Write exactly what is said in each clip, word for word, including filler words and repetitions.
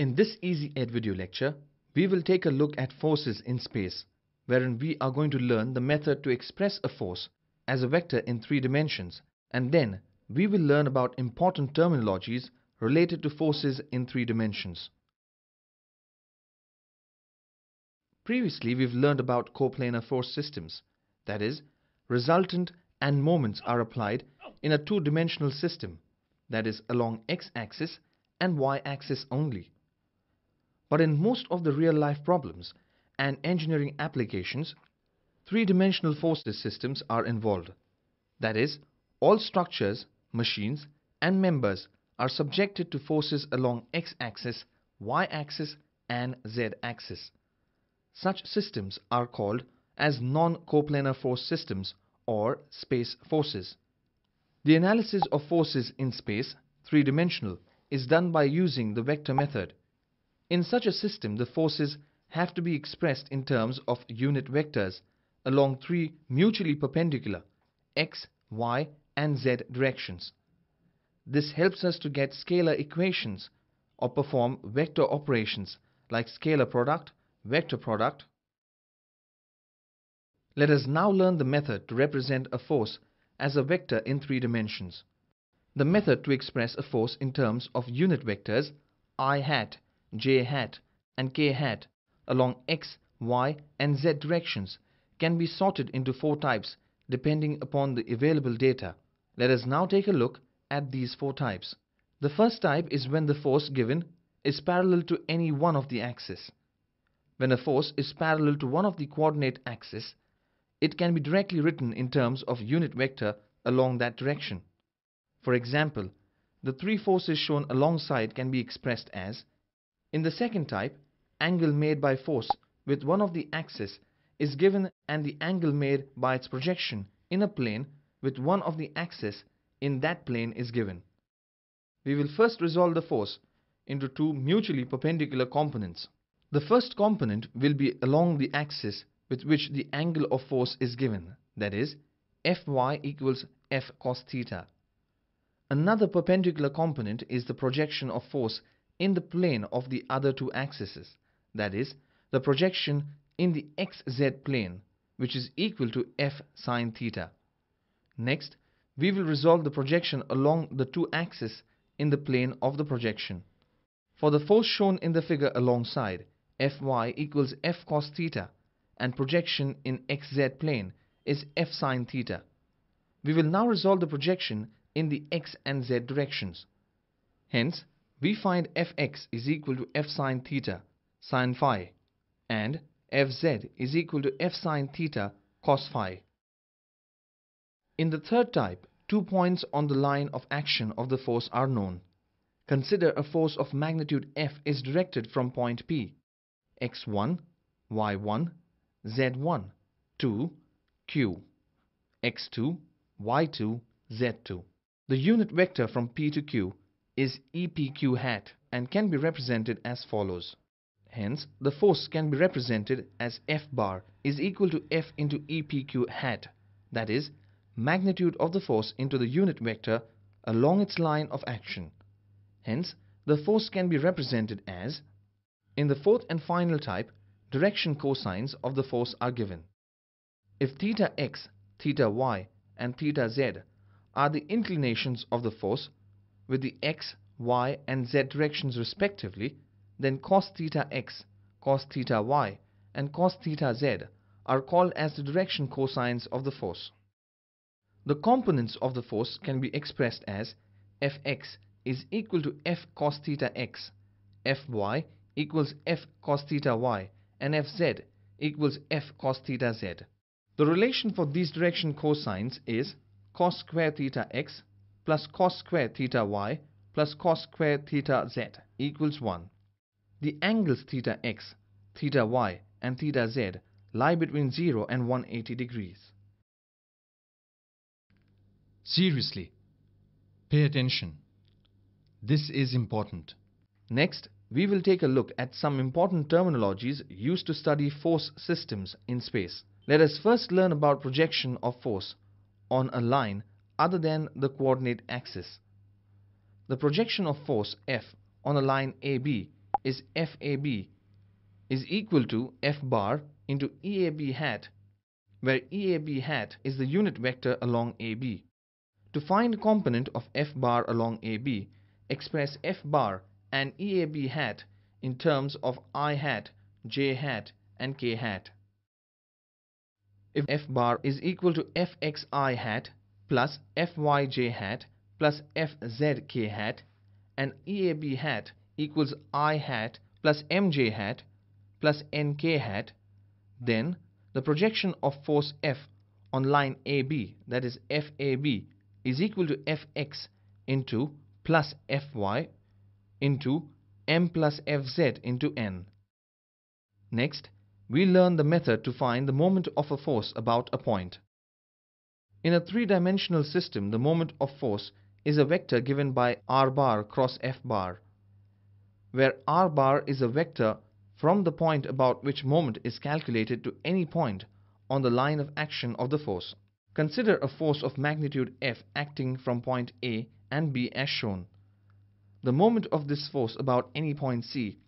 In this EzEd video lecture, we will take a look at forces in space, wherein we are going to learn the method to express a force as a vector in three dimensions, and then we will learn about important terminologies related to forces in three dimensions. Previously, we've learned about coplanar force systems, that is, resultant and moments are applied in a two-dimensional system, that is, along x-axis and y-axis only. But in most of the real-life problems and engineering applications, three-dimensional forces systems are involved. That is, all structures, machines, and members are subjected to forces along x-axis, y-axis, and z-axis. Such systems are called as non-coplanar force systems or space forces. The analysis of forces in space, three-dimensional, is done by using the vector method. In such a system, the forces have to be expressed in terms of unit vectors along three mutually perpendicular x, y, and z directions. This helps us to get scalar equations or perform vector operations like scalar product, vector product. Let us now learn the method to represent a force as a vector in three dimensions. The method to express a force in terms of unit vectors I hat, j hat, and k hat along x, y, and z directions can be sorted into four types depending upon the available data. Let us now take a look at these four types. The first type is when the force given is parallel to any one of the axes. When a force is parallel to one of the coordinate axes, it can be directly written in terms of unit vector along that direction. For example, the three forces shown alongside can be expressed as: in the second type, angle made by force with one of the axes is given and the angle made by its projection in a plane with one of the axes in that plane is given. We will first resolve the force into two mutually perpendicular components. The first component will be along the axis with which the angle of force is given, that is, Fy equals F cos theta. Another perpendicular component is the projection of force in the plane of the other two axes, that is, the projection in the xz plane, which is equal to f sine theta. Next, we will resolve the projection along the two axes in the plane of the projection. For the force shown in the figure alongside, Fy equals f cos theta, and projection in xz plane is f sine theta. We will now resolve the projection in the x and z directions. Hence, we find fx is equal to f sine theta sine phi and fz is equal to f sine theta cos phi. In the third type, two points on the line of action of the force are known. Consider a force of magnitude F is directed from point P, x one, y one, z one, to q, x two, y two, z two. The unit vector from P to q is E P Q hat and can be represented as follows. Hence, the force can be represented as F bar is equal to F into E P Q hat, that is, magnitude of the force into the unit vector along its line of action. Hence, the force can be represented as: in the fourth and final type, direction cosines of the force are given. If theta x, theta y, and theta z are the inclinations of the force, with the x, y, and z directions respectively, then cos theta x, cos theta y, and cos theta z are called as the direction cosines of the force. The components of the force can be expressed as fx is equal to f cos theta x, fy equals f cos theta y, and fz equals f cos theta z. The relation for these direction cosines is cos square theta x plus cos square theta y plus cos square theta z equals one. The angles theta x, theta y, and theta z lie between zero and one hundred eighty degrees. Seriously, pay attention. This is important. Next, we will take a look at some important terminologies used to study force systems in space. Let us first learn about projection of force on a line other than the coordinate axis. The projection of force F on a line A B is F A B is equal to F bar into E A B hat, where E A B hat is the unit vector along A B. To find component of F bar along A B, express F bar and E A B hat in terms of I hat, J hat and K hat. If F bar is equal to F X I hat plus F Y J hat plus F Z K hat and E A B hat equals I hat plus M J hat plus N K hat, then the projection of force F on line A B, that is F A B, is equal to F X into plus F Y into M plus F Z into N. Next, we learn the method to find the moment of a force about a point. In a three-dimensional system, the moment of force is a vector given by R bar cross F bar, where R bar is a vector from the point about which moment is calculated to any point on the line of action of the force. Consider a force of magnitude F acting from point A and B as shown. The moment of this force about any point C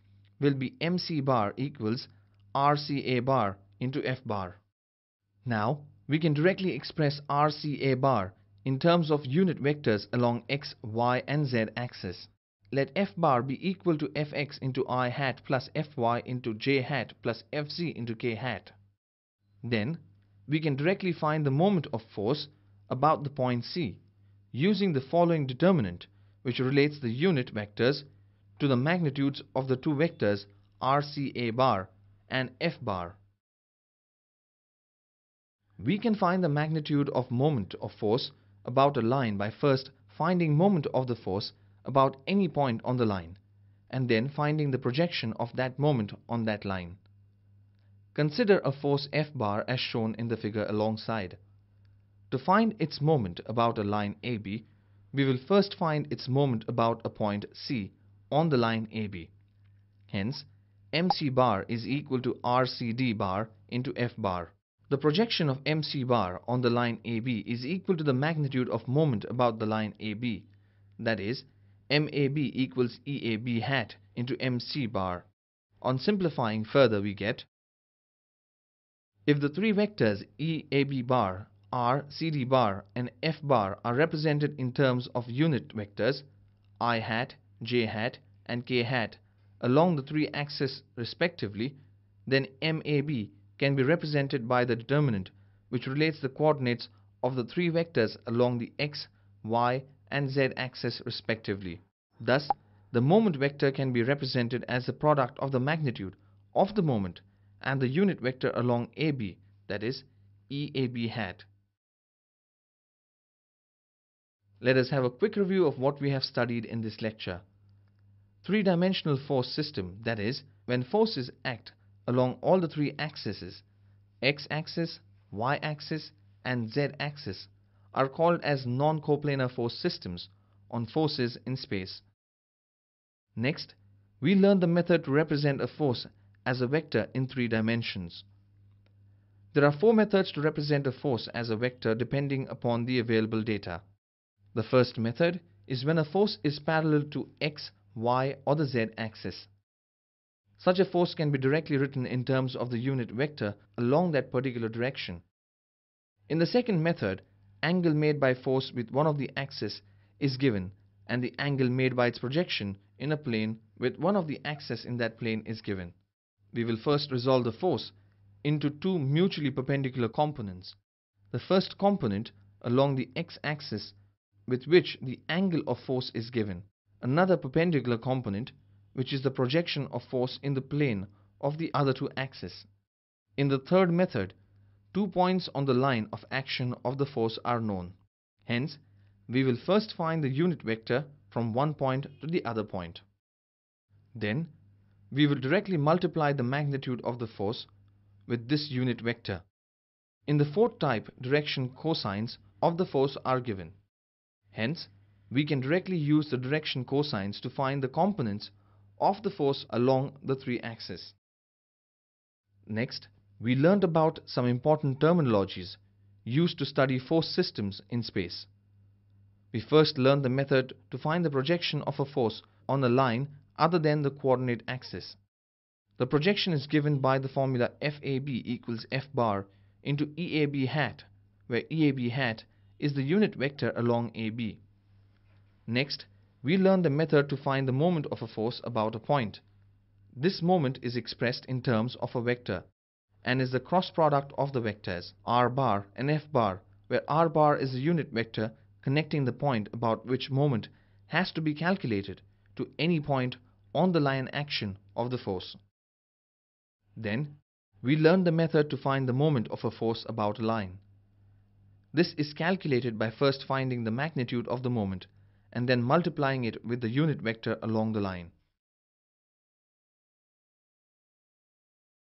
will be M C bar equals R C A bar into F bar. Now we can directly express R C A bar in terms of unit vectors along X, Y and Z axis. Let F bar be equal to F X into I hat plus F Y into J hat plus F Z into K hat. Then we can directly find the moment of force about the point C using the following determinant, which relates the unit vectors to the magnitudes of the two vectors R C A bar and F bar. We can find the magnitude of moment of force about a line by first finding moment of the force about any point on the line and then finding the projection of that moment on that line. Consider a force F bar as shown in the figure alongside. To find its moment about a line A B, we will first find its moment about a point C on the line A B. Hence, M C bar is equal to R C D bar into F bar. The projection of M C bar on the line A B is equal to the magnitude of moment about the line A B, that is M A B equals E A B hat into M C bar. On simplifying further, we get if the three vectors E A B bar, R, C D bar and F bar are represented in terms of unit vectors I hat, J hat and K hat along the three axes respectively, then M A B can be represented by the determinant, which relates the coordinates of the three vectors along the X, Y and Z axis respectively. Thus, the moment vector can be represented as the product of the magnitude of the moment and the unit vector along A B, that is E A B hat. Let us have a quick review of what we have studied in this lecture. Three-dimensional force system, that is, when forces act along all the three axes, x-axis, y-axis and z-axis, are called as non-coplanar force systems on forces in space. Next, we learned the method to represent a force as a vector in three dimensions. There are four methods to represent a force as a vector depending upon the available data. The first method is when a force is parallel to X, Y or the Z axis. Such a force can be directly written in terms of the unit vector along that particular direction. In the second method, angle made by force with one of the axes is given and the angle made by its projection in a plane with one of the axes in that plane is given. We will first resolve the force into two mutually perpendicular components. The first component along the x-axis with which the angle of force is given. Another perpendicular component which is the projection of force in the plane of the other two axes. In the third method, two points on the line of action of the force are known. Hence, we will first find the unit vector from one point to the other point. Then, we will directly multiply the magnitude of the force with this unit vector. In the fourth type, direction cosines of the force are given. Hence, we can directly use the direction cosines to find the components of the force along the three axes. Next, we learned about some important terminologies used to study force systems in space. We first learned the method to find the projection of a force on a line other than the coordinate axis. The projection is given by the formula F A B equals F bar into E A B hat, where E A B hat is the unit vector along A B. Next, we learn the method to find the moment of a force about a point. This moment is expressed in terms of a vector and is the cross product of the vectors r bar and f bar, where r bar is the unit vector connecting the point about which moment has to be calculated to any point on the line action of the force. Then, we learn the method to find the moment of a force about a line. This is calculated by first finding the magnitude of the moment and then multiplying it with the unit vector along the line.